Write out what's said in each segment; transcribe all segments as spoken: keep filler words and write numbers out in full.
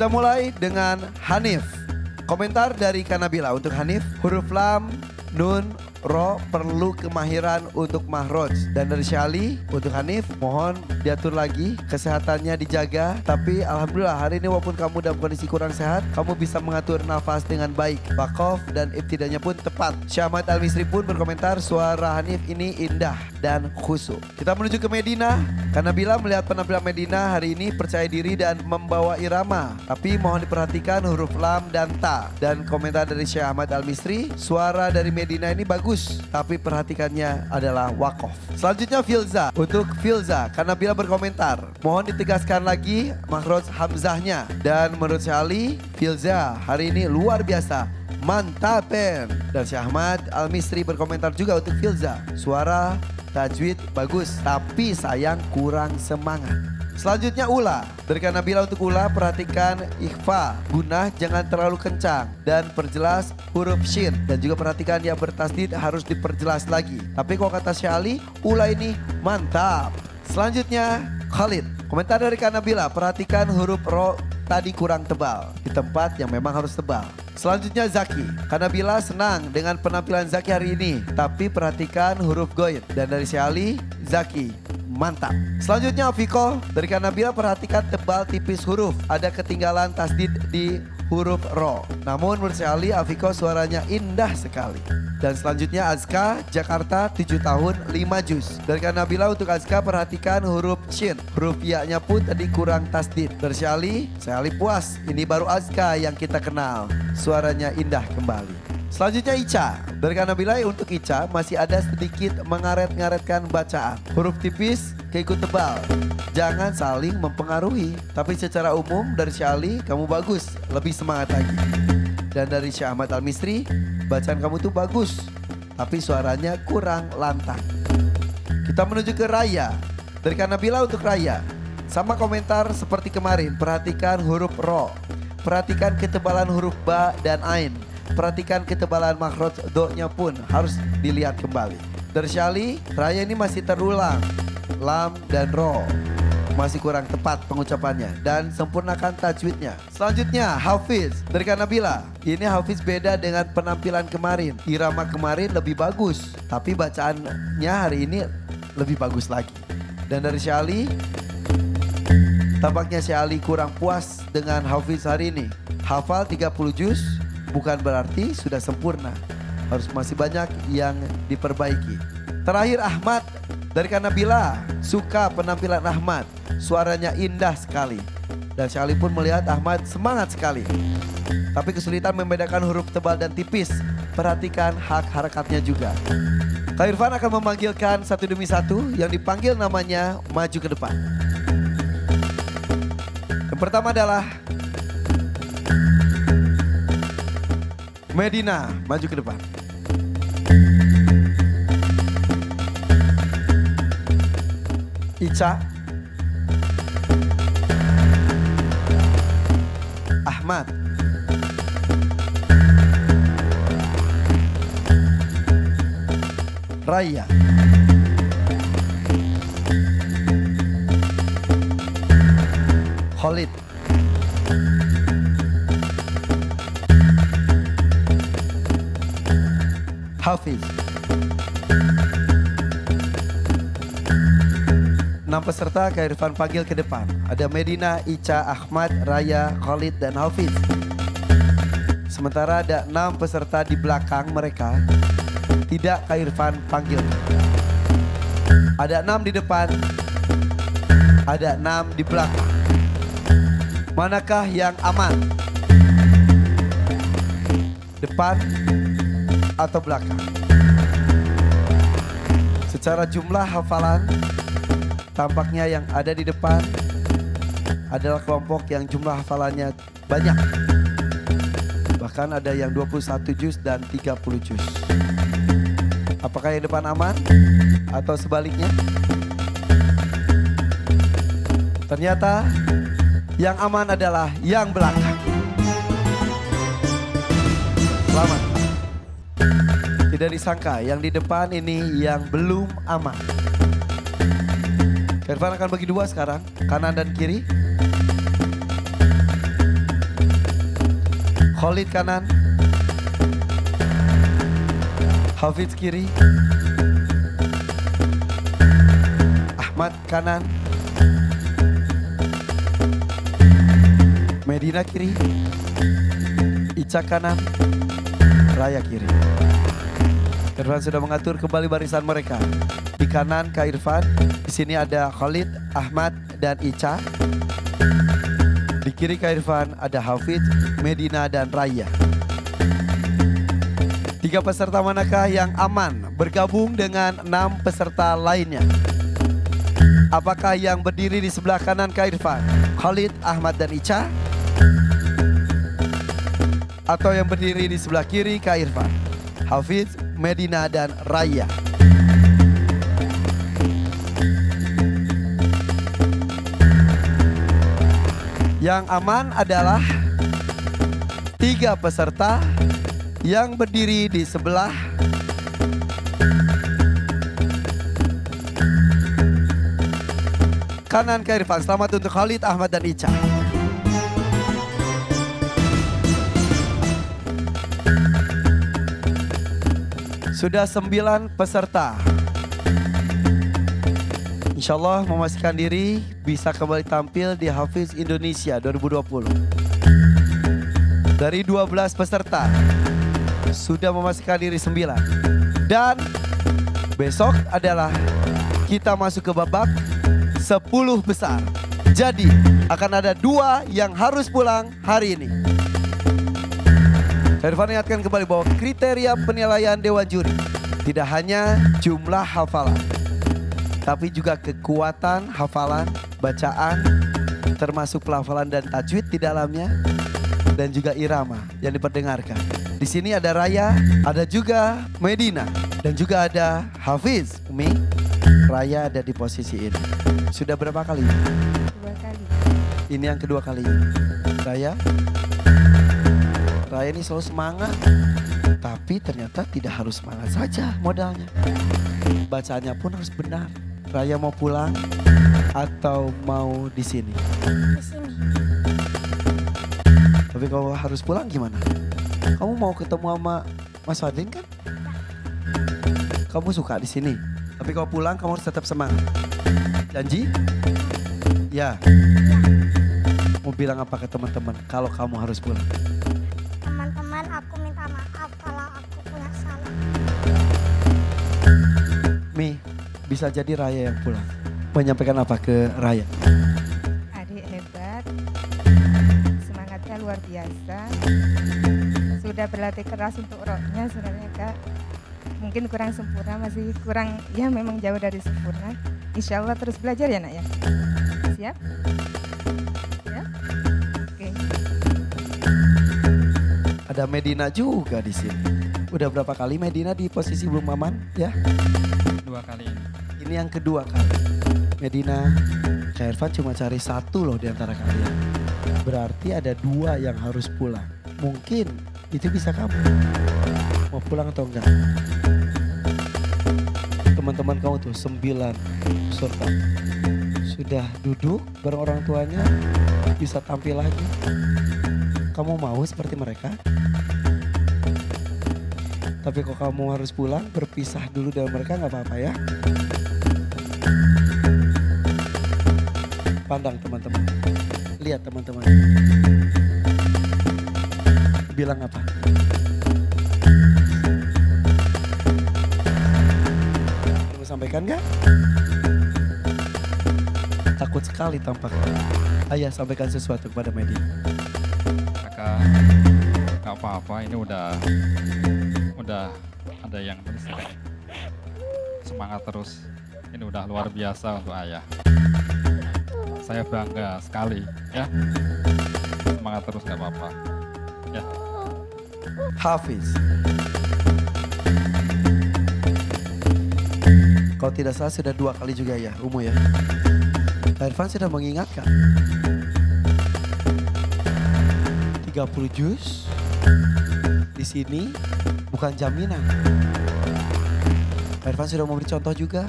Kita mulai dengan Hanif. Komentar dari Kak Nabila untuk Hanif. Huruf lam, nun, ro perlu kemahiran untuk mahroj. Dan dari Syah Ali untuk Hanif, mohon diatur lagi, kesehatannya dijaga. Tapi alhamdulillah hari ini walaupun kamu dalam kondisi kurang sehat, kamu bisa mengatur nafas dengan baik. Bakof dan ibtidanya pun tepat. Syahmat Al-Misri pun berkomentar, suara Hanif ini indah dan khusyuk. Kita menuju ke Medina. Kak Nabila melihat penampilan Medina hari ini percaya diri dan membawa irama. Tapi mohon diperhatikan huruf lam dan ta. Dan komentar dari Syahmat Al-Misri, suara dari Medina ini bagus, tapi perhatikannya adalah wakof. Selanjutnya Filza. Untuk Filza, Kak Nabila berkomentar, mohon ditegaskan lagi makhraj hamzahnya. Dan menurut Syah Ali, Filza hari ini luar biasa. Mantapen. Dan Syahmat Al-Misri berkomentar juga untuk Filza, suara tajwid bagus tapi sayang kurang semangat. Selanjutnya Ula, dari Kak Nabila untuk Ula, perhatikan ikhfa, gunah jangan terlalu kencang dan perjelas huruf shin, dan juga perhatikan yang bertasdid harus diperjelas lagi. Tapi kalau kata Syah Ali, Ula ini mantap. Selanjutnya Khalid, komentar dari Kak Nabila, perhatikan huruf ro tadi kurang tebal di tempat yang memang harus tebal. Selanjutnya Zaki, Kak Nabila senang dengan penampilan Zaki hari ini, tapi perhatikan huruf goib. Dan dari Syah Ali, Zaki mantap. Selanjutnya Afiko, dari Kak Nabila perhatikan tebal tipis huruf, ada ketinggalan tasdid di huruf ro. Namun menurut Syah Ali, Afiko suaranya indah sekali. Dan selanjutnya Azka, Jakarta, tujuh tahun lima juz. Dari Kak Nabila untuk Azka, perhatikan huruf shin. Huruf ya-nya pun tadi kurang tasdid. Dari Syah Ali, Syah Ali puas. Ini baru Azka yang kita kenal. Suaranya indah kembali. Selanjutnya Ica. Dari Kak Nabila untuk Ica, masih ada sedikit mengaret-ngaretkan bacaan. Huruf tipis keikut tebal. Jangan saling mempengaruhi. Tapi secara umum dari Syah Ali, kamu bagus. Lebih semangat lagi. Dan dari Syahmat Al-Misri, bacaan kamu tuh bagus, tapi suaranya kurang lantang. Kita menuju ke Raya. Dari Kak Nabila untuk Raya, sama komentar seperti kemarin. Perhatikan huruf ro, perhatikan ketebalan huruf ba dan ain, perhatikan ketebalan makhraj do-nya pun harus dilihat kembali. Dari Syah Ali, Raya ini masih terulang, lam dan ro masih kurang tepat pengucapannya, dan sempurnakan tajwidnya. Selanjutnya Hafiz, dari Kak Nabila. Ini Hafiz beda dengan penampilan kemarin. Irama kemarin lebih bagus, tapi bacaannya hari ini lebih bagus lagi. Dan dari Syah Ali, tampaknya Syah Ali kurang puas dengan Hafiz hari ini. Hafal tiga puluh juz bukan berarti sudah sempurna. Harus masih banyak yang diperbaiki. Terakhir Ahmad, dari Kak Nabila suka penampilan Ahmad. Suaranya indah sekali. Dan Syah Ali pun melihat Ahmad semangat sekali. Tapi kesulitan membedakan huruf tebal dan tipis. Perhatikan hak harakatnya juga. Kak Irfan akan memanggilkan satu demi satu. Yang dipanggil namanya maju ke depan. Yang pertama adalah Medina, maju ke depan. Ica, Ahmad, Raya, Khalid, Hafiz. Enam peserta Kak Irfan panggil ke depan. Ada Medina, Ica, Ahmad, Raya, Khalid, dan Hafiz. Sementara ada enam peserta di belakang mereka. Tidak Kak Irfan panggil. Ada enam di depan. Ada enam di belakang. Manakah yang aman? Depan atau belakang? Secara jumlah hafalan, tampaknya yang ada di depan adalah kelompok yang jumlah hafalannya banyak. Bahkan ada yang dua puluh satu juz dan tiga puluh juz. Apakah yang depan aman atau sebaliknya? Ternyata yang aman adalah yang belakang. Selamat. Tidak disangka yang di depan ini yang belum aman. Irfan akan bagi dua sekarang, kanan dan kiri. Khalid kanan, Hafiz kiri, Ahmad kanan, Medina kiri, Ica kanan, Raya kiri. Irfan sudah mengatur kembali barisan mereka. Di kanan Kak Irfan, di sini ada Khalid, Ahmad, dan Ica. Di kiri Kak Irfan ada Hafiz, Medina, dan Raya. Tiga peserta manakah yang aman bergabung dengan enam peserta lainnya? Apakah yang berdiri di sebelah kanan Kak Irfan, Khalid, Ahmad, dan Ica? Atau yang berdiri di sebelah kiri Kak Irfan, Hafiz, Medina, dan Raya? Yang aman adalah tiga peserta yang berdiri di sebelah kanan Kak Irfan. Selamat untuk Khalid, Ahmad, dan Ica. Sudah sembilan peserta. Insya Allah memastikan diri bisa kembali tampil di Hafiz Indonesia dua ribu dua puluh. Dari dua belas peserta, sudah memastikan diri sembilan. Dan besok adalah kita masuk ke babak sepuluh besar. Jadi akan ada dua yang harus pulang hari ini. Irfan ingatkan kembali bahwa kriteria penilaian Dewan Juri tidak hanya jumlah hafalan, tapi juga kekuatan hafalan, bacaan, termasuk pelafalan dan tajwid di dalamnya, dan juga irama yang diperdengarkan. Di sini ada Raya, ada juga Medina, dan juga ada Hafiz. Umi, Raya ada di posisi ini. Sudah berapa kali? Dua kali. Ini yang kedua kali. Raya, Raya ini selalu semangat, tapi ternyata tidak harus semangat saja modalnya. Bacaannya pun harus benar. Raya mau pulang atau mau di sini? Di sini. Tapi kalau harus pulang gimana? Kamu mau ketemu sama Mas Fadlin kan? Kamu suka di sini. Tapi kalau pulang kamu harus tetap semangat. Janji? Ya. Mau bilang apa ke teman-teman kalau kamu harus pulang? Teman-teman, aku minta maaf kalau aku punya salah. Mi, bisa jadi Raya yang pulang. Menyampaikan apa ke Raya? Adik hebat, semangatnya luar biasa. Sudah berlatih keras untuk roknya sebenarnya Kak. Mungkin kurang sempurna, masih kurang, ya memang jauh dari sempurna. Insya Allah terus belajar ya nak ya. Siap? Siap? Oke. Ada Medina juga di sini. Udah berapa kali Medina di posisi belum aman ya? Dua kali ini. Ini yang kedua kali. Medina, Kak Irfan cuma cari satu loh di antara kalian. Berarti ada dua yang harus pulang. Mungkin itu bisa kamu. Mau pulang atau enggak? Teman-teman kamu tuh sembilan peserta. Sudah duduk bareng orang tuanya, bisa tampil lagi. Kamu mau seperti mereka? Tapi kalau kamu harus pulang, berpisah dulu dengan mereka nggak apa-apa ya. Pandang teman-teman, lihat teman-teman. Bilang apa? Kamu sampaikan nggak? Takut sekali tampaknya. Ayah, sampaikan sesuatu kepada media. Kakak, nggak apa-apa, ini udah... Udah ada yang terus, semangat terus. Ini udah luar biasa untuk ayah. Saya bangga sekali ya. Semangat terus gak apa-apa ya. Hafiz, kalau tidak salah sudah dua kali juga ya Umu ya. Kak Irfan sudah mengingatkan tiga puluh juz. Di sini bukan jaminan. Irfan sudah memberi contoh juga.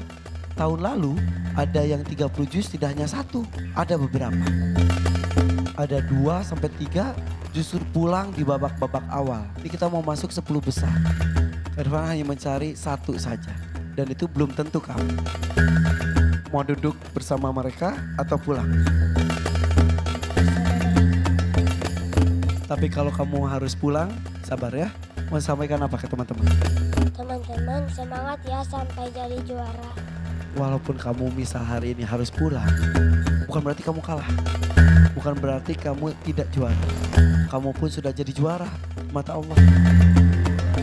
Tahun lalu ada yang tiga puluh juz tidak hanya satu, ada beberapa. Ada dua sampai tiga justru pulang di babak-babak awal. Jadi kita mau masuk sepuluh besar. Irfan hanya mencari satu saja. Dan itu belum tentu kamu. Mau duduk bersama mereka atau pulang? Tapi kalau kamu harus pulang, sabar ya. Mau sampaikan apa ke teman-teman? Teman-teman semangat ya sampai jadi juara. Walaupun kamu misal hari ini harus pulang, bukan berarti kamu kalah. Bukan berarti kamu tidak juara. Kamu pun sudah jadi juara, mata Allah.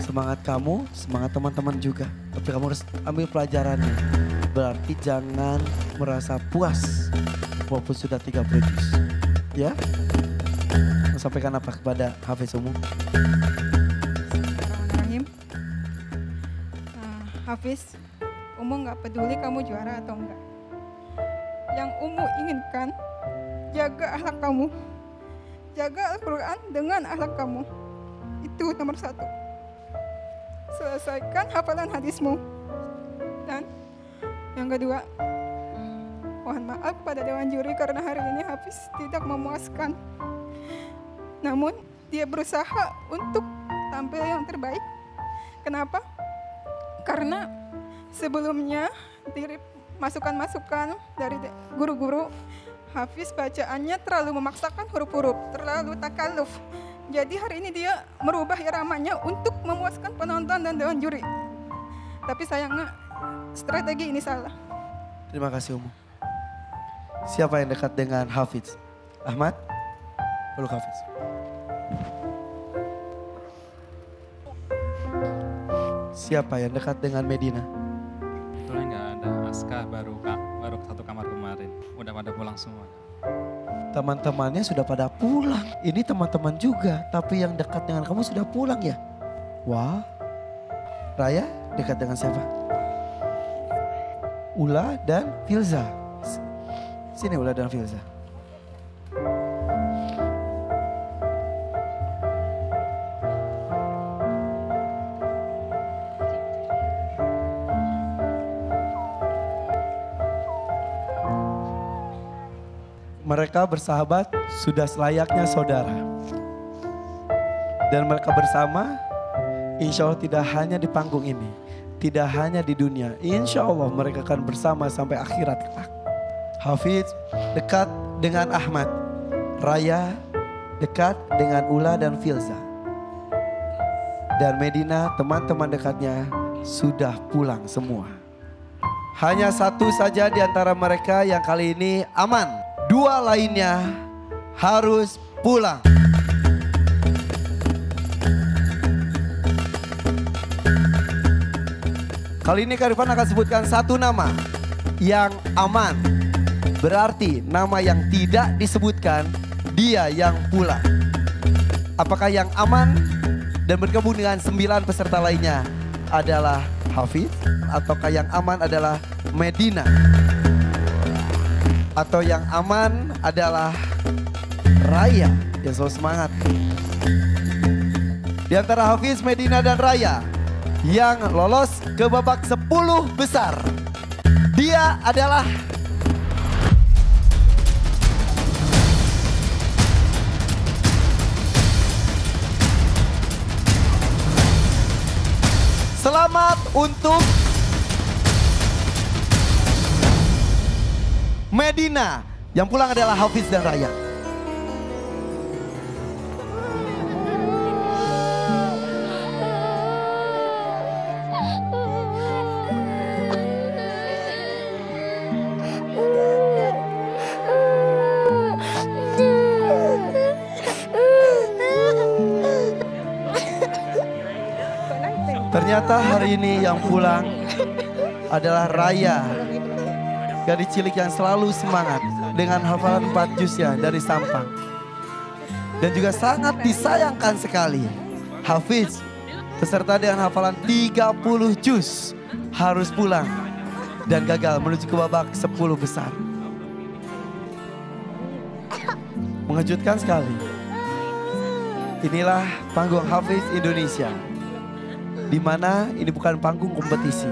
Semangat kamu, semangat teman-teman juga. Tapi kamu harus ambil pelajarannya. Berarti jangan merasa puas walaupun sudah tiga puluh juz. Ya? Mau sampaikan apa kepada Hafiz umum? Bismillahirrahmanirrahim. Uh, Hafiz, Umu nggak peduli kamu juara atau enggak. Yang Umu inginkan, jaga akhlak kamu. Jaga Al-Quran dengan akhlak kamu. Itu nomor satu. Selesaikan hafalan hadismu. Dan yang kedua, mohon maaf pada Dewan Juri karena hari ini Hafiz tidak memuaskan. Namun dia berusaha untuk tampil yang terbaik. Kenapa? Karena sebelumnya dari masukan-masukan dari guru-guru, Hafiz bacaannya terlalu memaksakan huruf-huruf, terlalu takalluf. Jadi hari ini dia merubah iramanya untuk memuaskan penonton dan dewan juri. Tapi sayangnya strategi ini salah. Terima kasih Umu. Siapa yang dekat dengan Hafiz? Ahmad? Peluk Hafiz. Siapa yang dekat dengan Medina? Betulnya nggak ada, Aska baru kak, baru satu kamar kemarin. Udah pada pulang semua. Teman-temannya sudah pada pulang. Ini teman-teman juga, tapi yang dekat dengan kamu sudah pulang ya? Wah. Raya dekat dengan siapa? Ula dan Filza. Sini Ula dan Filza. Mereka bersahabat sudah selayaknya saudara. Dan mereka bersama insya Allah tidak hanya di panggung ini. Tidak hanya di dunia. Insya Allah mereka akan bersama sampai akhirat. Hafiz dekat dengan Ahmad. Raya dekat dengan Ula dan Filza. Dan Medina teman-teman dekatnya sudah pulang semua. Hanya satu saja di antara mereka yang kali ini aman. Dua lainnya harus pulang. Kali ini Kak Irfan akan sebutkan satu nama yang aman. Berarti nama yang tidak disebutkan, dia yang pulang. Apakah yang aman dan bergabung dengan sembilan peserta lainnya adalah Hafiz? Ataukah yang aman adalah Medina? Atau yang aman adalah Raya yang selalu semangat. Di antara Hafiz, Medina, dan Raya yang lolos ke babak sepuluh besar. Dia adalah selamat untuk Medina. Yang pulang adalah Hafiz dan Raya. Ternyata hari ini yang pulang adalah Raya. Gadis cilik yang selalu semangat dengan hafalan empat juznya dari Sampang. Dan juga sangat disayangkan sekali. Hafiz, peserta dengan hafalan tiga puluh juz harus pulang. Dan gagal menuju ke babak sepuluh besar. Mengejutkan sekali. Inilah panggung Hafiz Indonesia. Di mana ini bukan panggung kompetisi.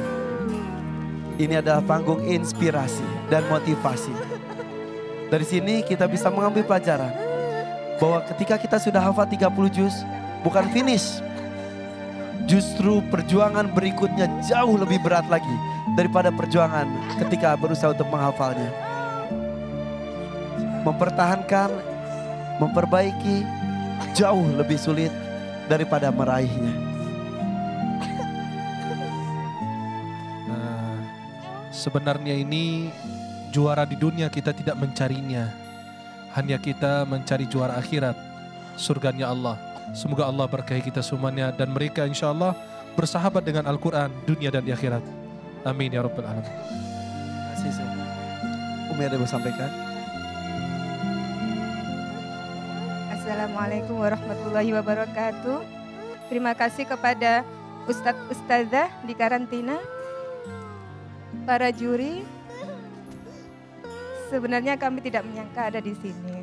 Ini adalah panggung inspirasi dan motivasi. Dari sini kita bisa mengambil pelajaran. bahwa ketika kita sudah hafal tiga puluh juz, bukan finish. Justru perjuangan berikutnya jauh lebih berat lagi daripada perjuangan ketika berusaha untuk menghafalnya. Mempertahankan, memperbaiki jauh lebih sulit daripada meraihnya. Nah, sebenarnya ini juara di dunia kita tidak mencarinya. Hanya kita mencari juara akhirat, surganya Allah. Semoga Allah berkahi kita semuanya dan mereka insya Allah bersahabat dengan Al-Quran dunia dan di akhirat. Amin ya Rabbal Alamin. Terima kasih. Umi ada yang mau sampaikan? Assalamualaikum warahmatullahi wabarakatuh. Terima kasih kepada Ustadz-Ustadzah di karantina, para juri. Sebenarnya kami tidak menyangka ada di sini.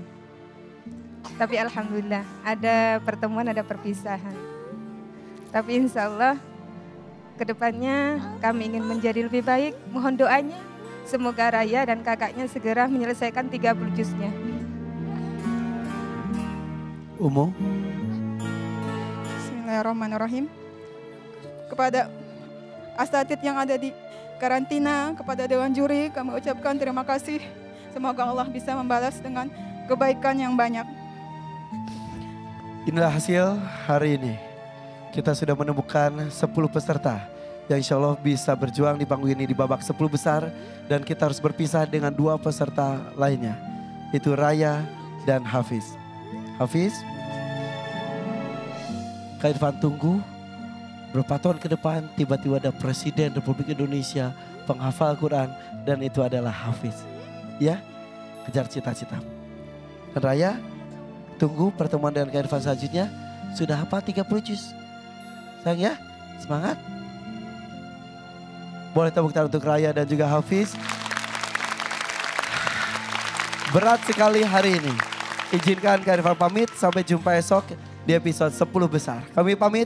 Tapi alhamdulillah ada pertemuan, ada perpisahan. Tapi insya Allah kedepannya kami ingin menjadi lebih baik. Mohon doanya semoga Raya dan kakaknya segera menyelesaikan tiga puluh juznya. Umo. Bismillahirrahmanirrahim. Kepada asatidz yang ada di karantina, kepada dewan juri kami ucapkan terima kasih. Semoga Allah bisa membalas dengan kebaikan yang banyak. Inilah hasil hari ini. Kita sudah menemukan sepuluh peserta yang insya Allah bisa berjuang di panggung ini di babak sepuluh besar. Dan kita harus berpisah dengan dua peserta lainnya. Itu Raya dan Hafiz. Hafiz, Kak Irfan tunggu. Berapa tahun ke depan tiba-tiba ada Presiden Republik Indonesia, penghafal Quran, dan itu adalah Hafiz. Ya, kejar cita-cita. Dan Raya, tunggu pertemuan dengan Kak Irfan selanjutnya. Sudah hafal tiga puluh juz. Sayang ya, semangat. Boleh tepuk tangan untuk Raya dan juga Hafiz. Berat sekali hari ini. Izinkan Kak Irfan pamit. Sampai jumpa esok di episode sepuluh besar. Kami pamit.